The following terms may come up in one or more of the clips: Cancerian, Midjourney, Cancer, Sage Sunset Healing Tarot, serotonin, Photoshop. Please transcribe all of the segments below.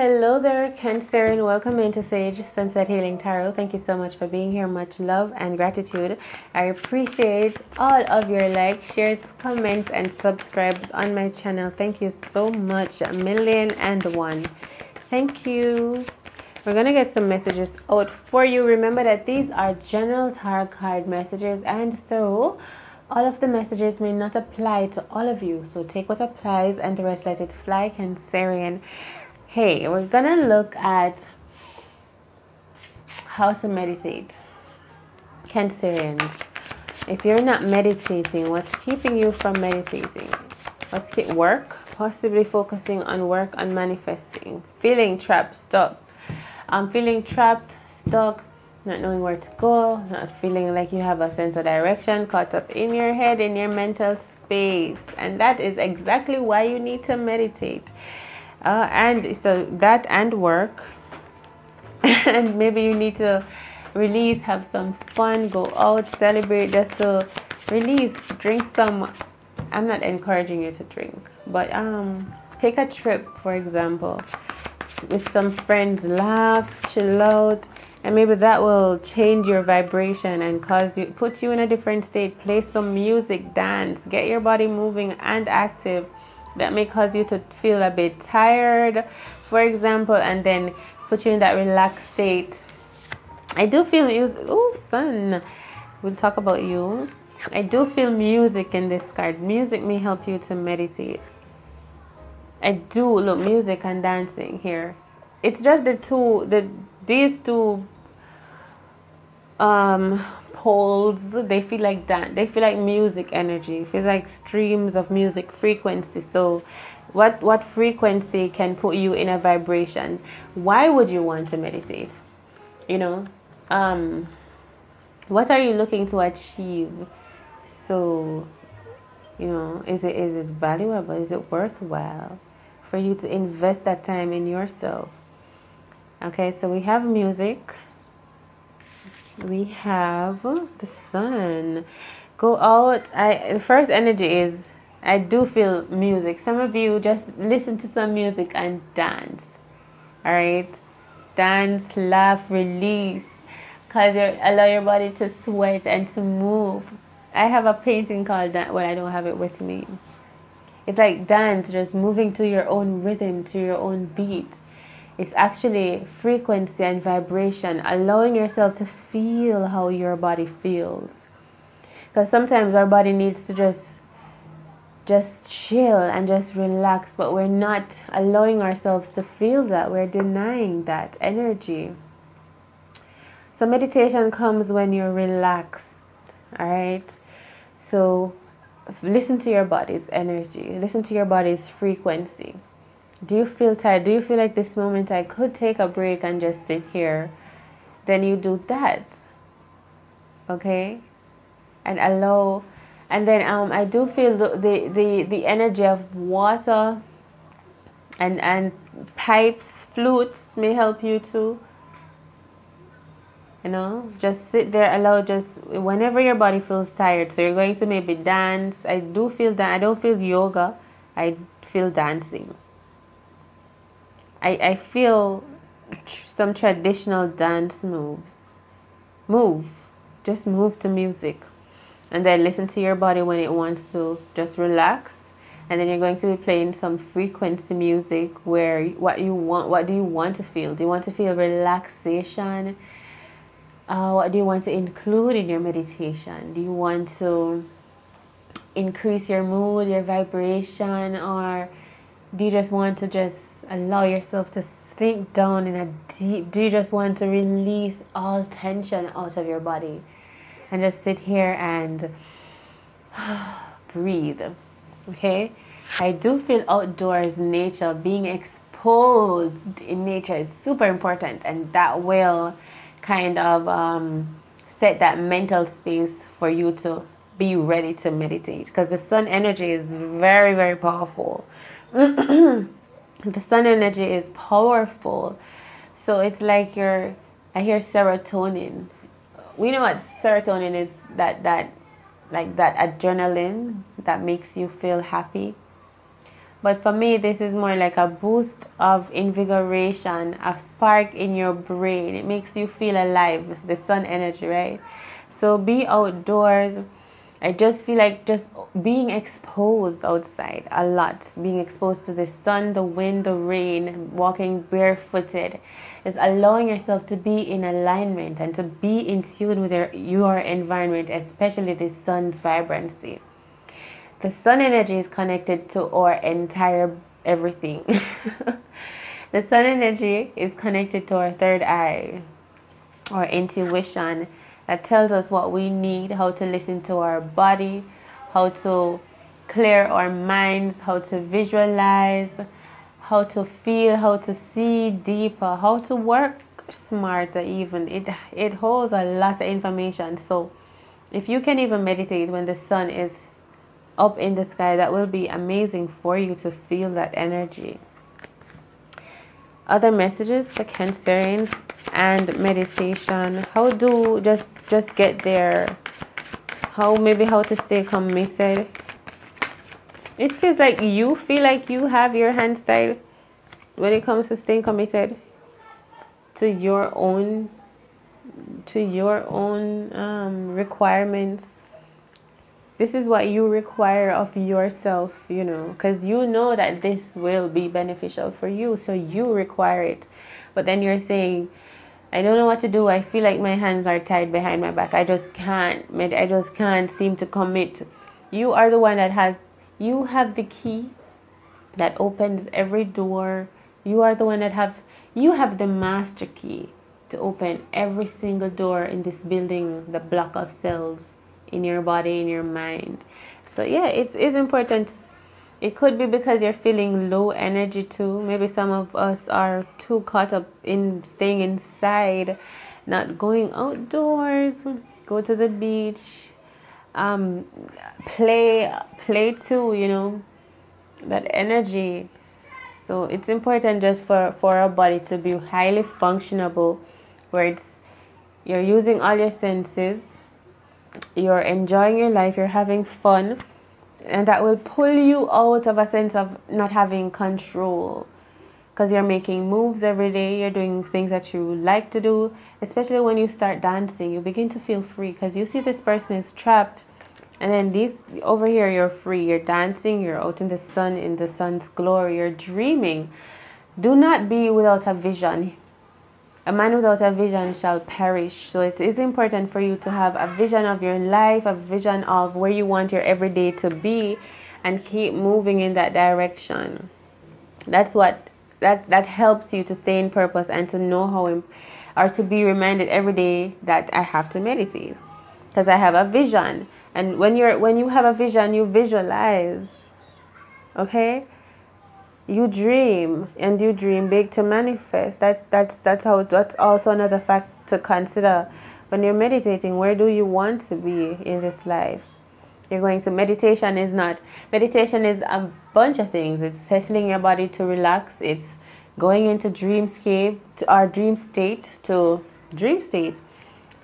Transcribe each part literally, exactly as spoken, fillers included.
Hello there, Cancer, and welcome into Sage Sunset Healing Tarot. Thank you so much for being here. Much love and gratitude. I appreciate all of your likes, shares, comments, and subscribes on my channel. Thank you so much. A million and one. Thank you. We're going to get some messages out for you. Remember that these are general tarot card messages, and so all of the messages may not apply to all of you. So take what applies and the rest let it fly, Cancerian. Hey, we're gonna look at how to meditate, Cancerians. If you're not meditating, what's keeping you from meditating? What's keep work? Possibly focusing on work, on manifesting, feeling trapped, stuck. I'm feeling trapped, stuck, not knowing where to go, not feeling like you have a sense of direction, caught up in your head, in your mental space, and that is exactly why you need to meditate. Uh, and so that and work and maybe you need to release, have some fun, go out, celebrate, just to release, drink some. I'm not encouraging you to drink, but um take a trip, for example, with some friends, laugh, chill out, and maybe that will change your vibration and cause you, put you in a different state. Play some music, dance, get your body moving and active. That may cause you to feel a bit tired, for example, and then put you in that relaxed state. I do feel music. Oh, sun. We'll talk about you. I do feel music in this card. Music may help you to meditate. I do look music and dancing here. It's just the two, the these two um poles, they feel like that, they feel like music energy. It feels like streams of music frequency. So what what frequency can put you in a vibration? Why would you want to meditate? You know, um what are you looking to achieve? So, you know, is it is it valuable? Is it worthwhile for you to invest that time in yourself? Okay, so we have music, we have the sun. Go out. I the first energy is I do feel music. Some of you just listen to some music and dance. All right, dance, laugh, release, cause you allow your body to sweat and to move. I have a painting called that. Well, I don't have it with me. It's like dance, just moving to your own rhythm, to your own beat. It's actually frequency and vibration, allowing yourself to feel how your body feels. Because sometimes our body needs to just, just chill and just relax, but we're not allowing ourselves to feel that. We're denying that energy. So meditation comes when you're relaxed, all right? So listen to your body's energy. Listen to your body's frequency. Do you feel tired? Do you feel like this moment I could take a break and just sit here? Then you do that, okay? And allow, and then um, I do feel the, the, the, the energy of water and, and pipes, flutes may help you too. You know, just sit there, allow just whenever your body feels tired. So you're going to maybe dance. I do feel that. I don't feel yoga. I feel dancing. I, I feel tr some traditional dance moves. Move. Just move to music. And then listen to your body when it wants to just relax. And then you're going to be playing some frequency music where what you want, what do you want to feel? Do you want to feel relaxation? Uh, what do you want to include in your meditation? Do you want to increase your mood, your vibration? Or do you just want to just allow yourself to sink down in a deep, do you just want to release all tension out of your body and just sit here and breathe? Okay, I do feel outdoors, nature, being exposed in nature is super important, and that will kind of um, set that mental space for you to be ready to meditate, because the sun energy is very, very powerful. The sun energy is powerful. So it's like your, I hear serotonin. We know what serotonin is, that that like that adrenaline that makes you feel happy. But for me, this is more like a boost of invigoration, a spark in your brain. It makes you feel alive, the sun energy, right? So be outdoors. I just feel like just being exposed outside a lot, being exposed to the sun, the wind, the rain, walking barefooted, just allowing yourself to be in alignment and to be in tune with your, your environment, especially the sun's vibrancy. The sun energy is connected to our entire everything. The sun energy is connected to our third eye, our intuition, that tells us what we need, how to listen to our body, how to clear our minds, how to visualize, how to feel, how to see deeper, how to work smarter even. It, it holds a lot of information. So if you can even meditate when the sun is up in the sky, that will be amazing for you to feel that energy. Other messages for Cancerians and meditation. How do just just get there? How maybe how to stay committed? It feels like you feel like you have your hands tied when it comes to staying committed to your own to your own um, requirements. This is what you require of yourself, you know, because you know that this will be beneficial for you, so you require it. But then you're saying, I don't know what to do. I feel like my hands are tied behind my back. I just can't, I just can't seem to commit. You are the one that has, you have the key that opens every door. You are the one that have, you have the master key to open every single door in this building, the block of cells. In your body, in your mind. So yeah, it's, it's important. It could be because you're feeling low energy too. Maybe some of us are too caught up in staying inside, not going outdoors. Go to the beach, um, play, play too, you know, that energy. So it's important just for, for our body to be highly functionable, where it's, you're using all your senses, you're enjoying your life, you're having fun, and that will pull you out of a sense of not having control, because you're making moves every day, you're doing things that you like to do. Especially when you start dancing, you begin to feel free, because you see this person is trapped, and then these over here, you're free, you're dancing, you're out in the sun, in the sun's glory, you're dreaming. Do not be without a vision. A man without a vision shall perish. So it is important for you to have a vision of your life, a vision of where you want your everyday to be, and keep moving in that direction. That's what that that helps you to stay in purpose and to know how, or to be reminded every day that I have to meditate because I have a vision. And when you're when you have a vision, you visualize. Okay? You dream, and you dream big to manifest. That's that's that's how. That's also another fact to consider when you're meditating. Where do you want to be in this life? You're going to meditation is not meditation is a bunch of things. It's settling your body to relax. It's going into dreamscape to our dream state to dream state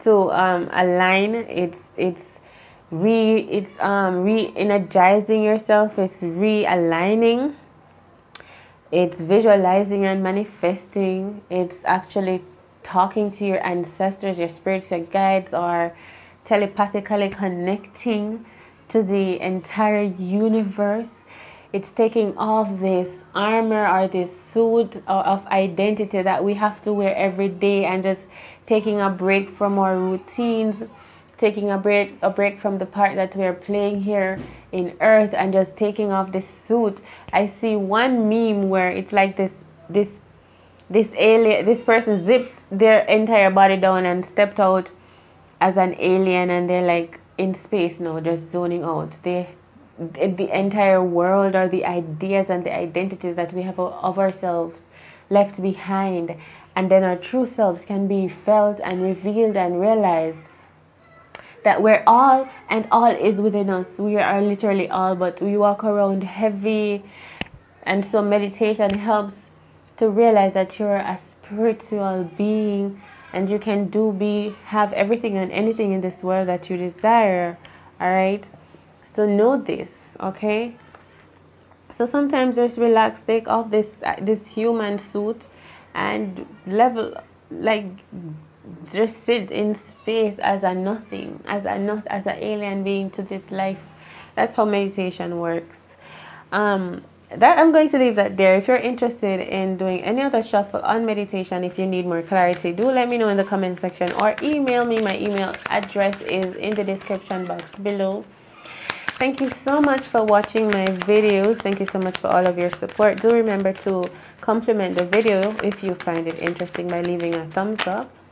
to um, align. It's it's re it's um, re-energizing yourself. It's realigning. It's visualizing and manifesting. It's actually talking to your ancestors, your spirits, your guides, or telepathically connecting to the entire universe. It's taking off this armor or this suit of identity that we have to wear every day, and just taking a break from our routines, taking a break, a break from the part that we are playing here in Earth, and just taking off this suit. I see one meme where it's like this, this, this alien, this person zipped their entire body down and stepped out as an alien, and they're like in space now, just zoning out. They, the entire world or the ideas and the identities that we have of ourselves left behind, and then our true selves can be felt and revealed and realized. That we're all, and all is within us. We are literally all, but we walk around heavy. And so meditation helps to realize that you're a spiritual being, and you can do, be, have everything and anything in this world that you desire. All right? So know this, okay? So sometimes just relax, take off this this human suit and level, like just sit in space as a nothing, as a not as an alien being to this life. That's how meditation works. Um, that I'm going to leave that there. If you're interested in doing any other shuffle on meditation, if you need more clarity, do let me know in the comment section or email me. My email address is in the description box below. Thank you so much for watching my videos. Thank you so much for all of your support. Do remember to compliment the video if you find it interesting by leaving a thumbs up.